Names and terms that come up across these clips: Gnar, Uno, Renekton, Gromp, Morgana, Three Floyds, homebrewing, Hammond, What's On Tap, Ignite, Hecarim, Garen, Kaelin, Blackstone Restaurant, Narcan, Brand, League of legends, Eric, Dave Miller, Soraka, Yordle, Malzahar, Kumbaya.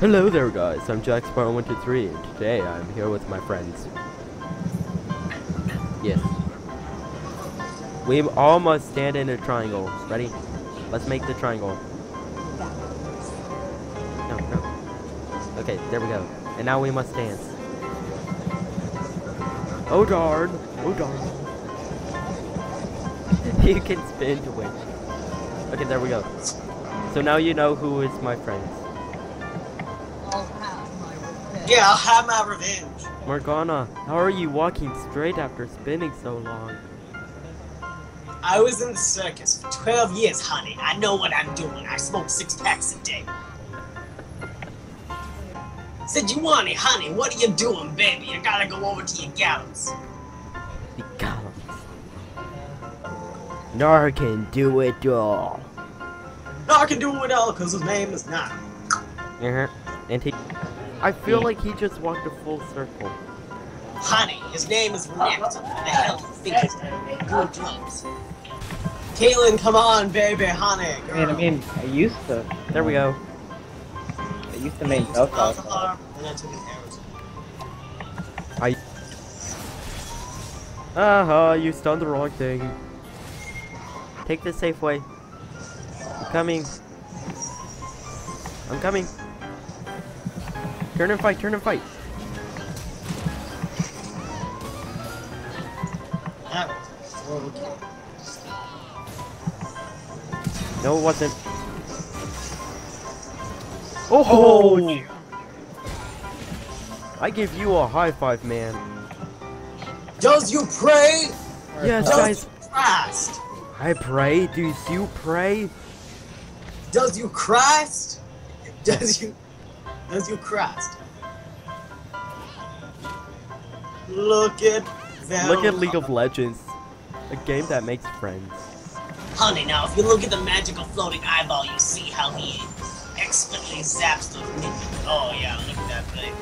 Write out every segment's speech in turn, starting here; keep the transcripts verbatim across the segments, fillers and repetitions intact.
Hello there guys, I'm Jack Spar one two three and today I'm here with my friends. Yes. We all must stand in a triangle. Ready? Let's make the triangle. No, no. Okay, there we go. And now we must dance. Oh darn! Oh darn. You can spin to win. Okay, there we go. So now you know who is my friends. Yeah, I'll have my revenge. Morgana, how are you walking straight after spinning so long? I was in the circus for twelve years, honey. I know what I'm doing. I smoke six packs a day. Said, you want it, honey? What are you doing, baby? I gotta go over to your gallows. The gallows. Narcan do it all. Narcan do it all, cause his name is Gnar. Uh huh. And he. I feel like he just walked a full circle. Honey, his name is Renekton. What the hell do you think he's doing? Good drugs. Kaelin, come on, baby, honey. Girl. Man, I mean, I used to. There we go. I used to make milk alcohol. And I took an arrow. I. Uh huh, you stunned the wrong thing. Take this safe way. I'm coming. I'm coming. Turn and fight, turn and fight. No, it wasn't. Oh! Oh. I give you a high five, man. Does you pray? Yes, guys. Christ. I pray. Do you pray? Does you Christ? Does you... As you crossed. Look at them. Look at League of Legends. A game that makes friends. Honey, now if you look at the magical floating eyeball, you see how he expertly zaps the minions. Oh yeah, look at that thing.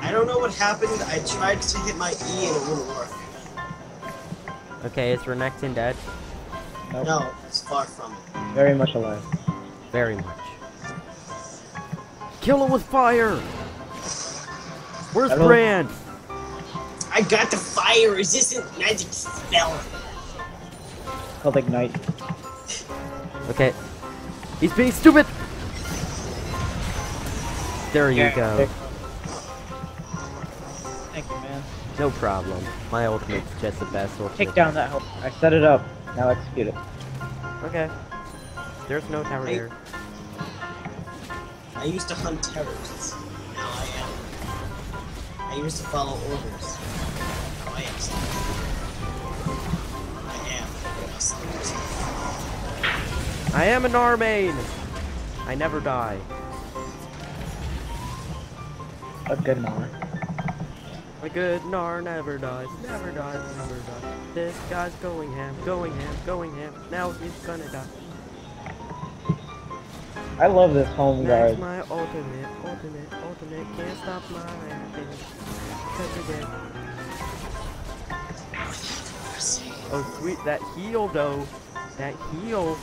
I don't know what happened. I tried to hit my E and it wouldn't work. Okay, is Renekton dead? Nope. No, it's far from it. Very much alive. Very much. Kill him with fire! Where's Hello? Brand? I got the fire resistant magic spell. It's called Ignite. Okay. He's being stupid! There you yeah. go. Thank you, man. No problem. My ultimate's just the best ultimate. Take down that hole. I set it up. Now execute it. Okay. There's no tower here. I used to hunt terrorists. Now I am. I used to follow orders. Now I am something. I am. Something. I am an Armane! I never die. A good Gnar. A good Gnar never dies. Never dies. Never dies. This guy's going ham, going ham, going ham. Now he's gonna die. I love this home guard. My ultimate, ultimate, ultimate can't stop my oh sweet, that heal though. That heal.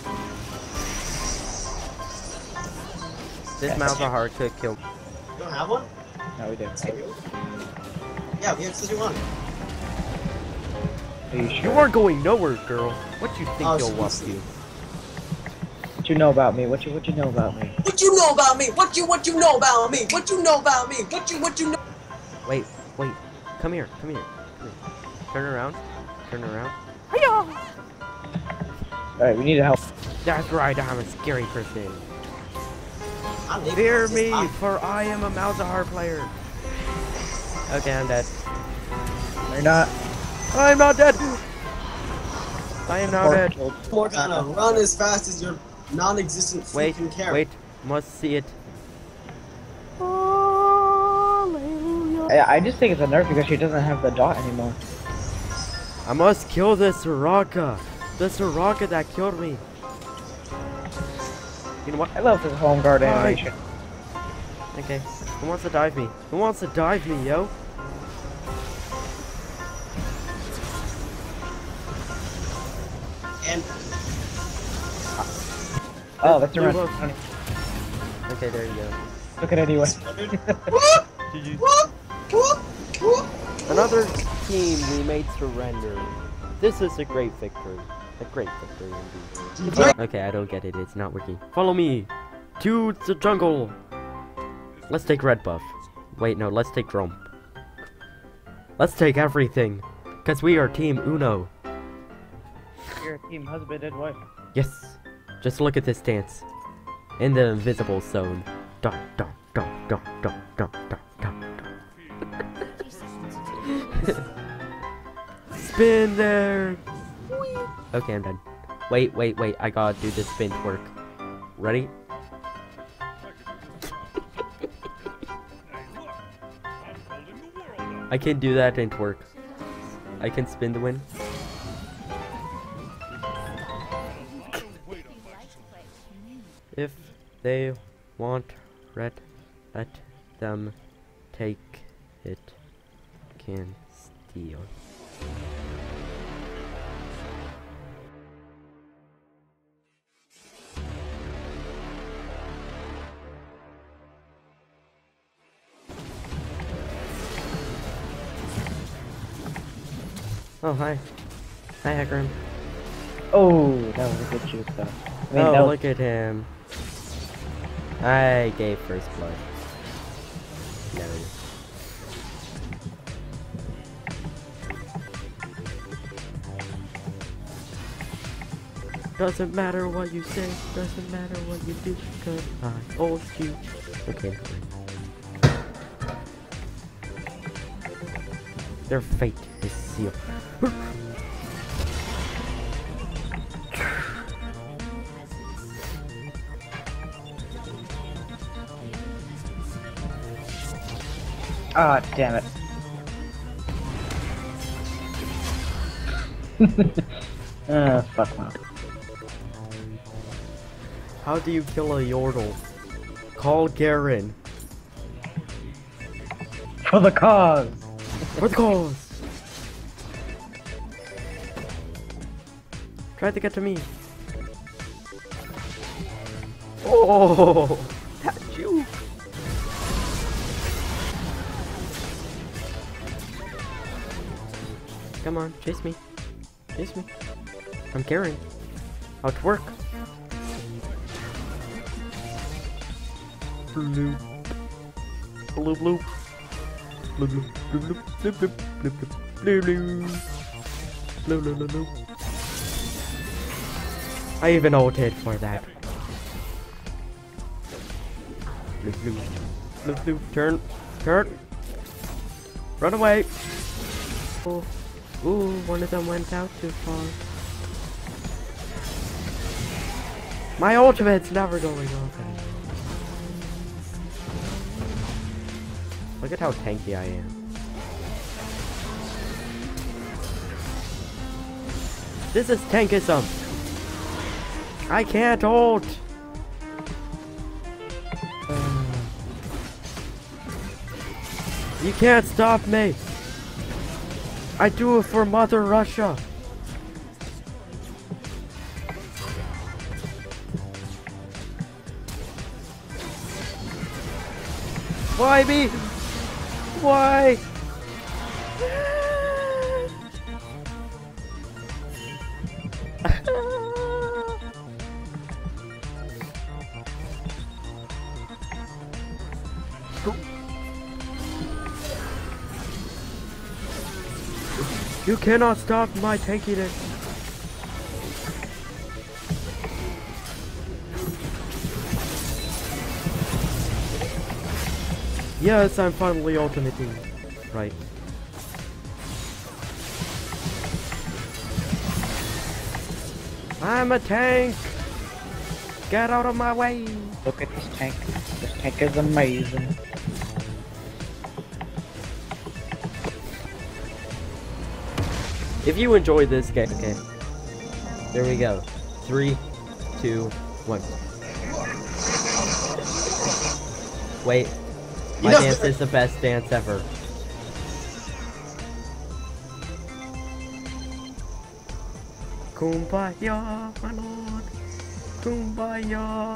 This Malzahar could kill. You don't have one? No, we don't. So. Yeah, we have to do one. Are you sure? You are going nowhere, girl. What do you think oh, you'll walk to? What you know about me? What you what you know about me? What you know about me? What you what you know about me? What you know about me? What you what you know? Wait, wait, come here, come here, come here. Turn around, turn around. Hiya! All right, we need help. That's right, I'm a scary person. Fear me, for I am a Malzahar player. Okay, I'm dead. You're not. I'm not dead. I am now dead. Morgana, run as fast as your non-existent freaking character. Wait, must see it. I, I just think it's a nerf because she doesn't have the dot anymore. I must kill this Soraka. The Soraka that killed me. You know what? I love this home guard animation. Okay, who wants to dive me? Who wants to dive me, yo? And... Oh, that's a run. Okay, there you go. Look at it anyway. Another team we made surrender. This is a great victory. A great victory indeed. Okay, I don't get it. It's not working. Follow me to the jungle. Let's take red buff. Wait, no, let's take Gromp. Let's take everything. Because we are Team Uno. You're a team husband and wife. Yes. Just look at this dance. In the invisible zone. Dun, dun, dun, dun, dun, dun, dun, dun. Spin there! Okay, I'm done. Wait, wait, wait. I gotta do this spin twerk. Ready? I can do that and twerk. I can spin the win. If they want red, let them take it. Can steal. Oh, hi. Hi, Hecarim. Oh, that was a good shoot, though. I mean, oh, look at him. I gave first blood. There it is. Doesn't matter what you say, doesn't matter what you do, cause I owe you. Okay. Their fate is sealed. Ah, oh, damn it. Ah, fuck no. How do you kill a Yordle? Call Garen. For the cause! For the cause! Try to get to me. Oh! That's you! Come on, chase me. Chase me. I'm Garen. I'll twerk. Bloop. Bloop, bloop. Bloop, bloop, bloop, bloop, bloop, bloop, bloop, bloop. Bloop, bloop, bloop, bloop. I even ulted for that. Bloop, bloop. Bloop, bloop. Turn. Turn. Run away. Oh. Ooh, one of them went out too far. My ultimate's never going off. Look at how tanky I am. This is tankism. I can't ult. Uh, you can't stop me. I do it for Mother Russia. Why me? Why? You cannot stop my tankiness. Yes, I'm finally ultimating. Right. I'm a tank! Get out of my way! Look at this tank. This tank is amazing. If you enjoy this game, okay. There we go. Three, two, one. Wait. My no. dance is the best dance ever. Kumbaya, my lord. Kumbaya.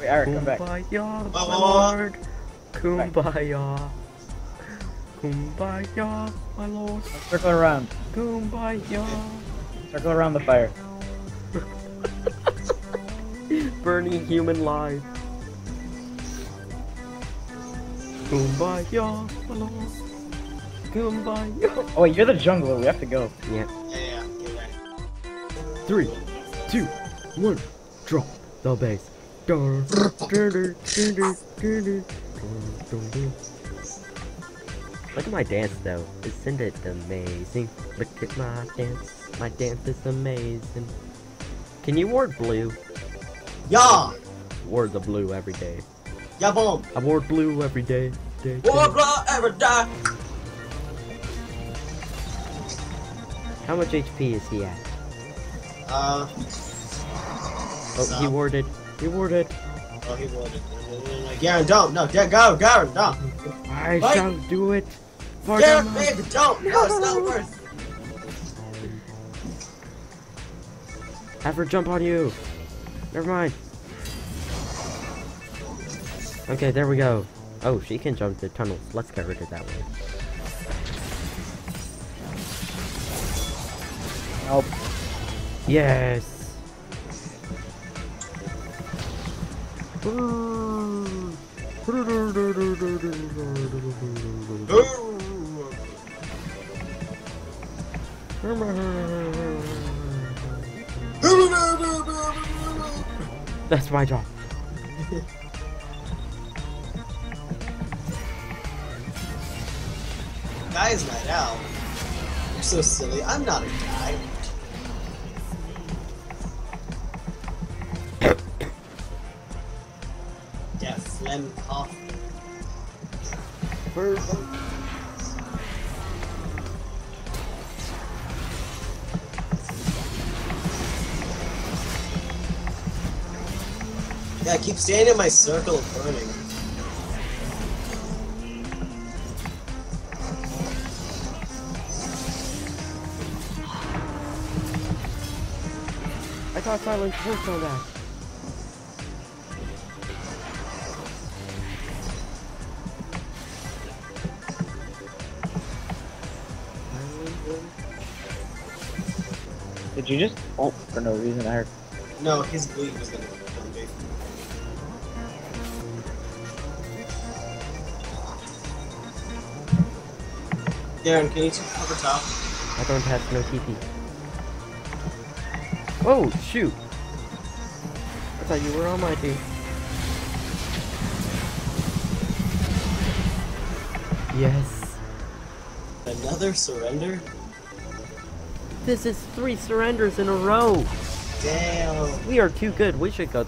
Wait, Eric, come back. Kumbaya, my lord. Kumbaya. Kumbaya, my lord. Circle around. Kumbaya. Circle around the fire. Burning human life. Kumbaya, my lord. Kumbaya. Oh wait, you're the jungler, we have to go. Yeah. Yeah, yeah, you're right. Three, two, one, drop the bass. Look at my dance though. Isn't it amazing? Look at my dance. My dance is amazing. Can you ward blue? Yeah! Ward the blue every day. Yeah, boom! I ward blue every day. day, day. Ward blue every day! How much H P is he at? Uh. Oh, so. he warded. He warded. Oh, he warded. Garen, don't! No, Garen, Garen, no! I what? shall do it! For Garen, baby, don't! No, it's not worth it! Have her jump on you. Never mind. Okay, there we go. Oh, she can jump the tunnels. Let's get rid of that one. Help. Yes. That's my job. Guys night out. You're so silly. I'm not a guy. Yeah, phlegm cough. I keep staying in my circle of burning. I thought silence worked on that. Did you just? Oh, for no reason, I heard. No, his bleed was gonna. Garen, can you take over top? I don't have no T P. Oh, shoot! I thought you were on my team. Yes. Another surrender? This is three surrenders in a row! Damn! We are too good, we should go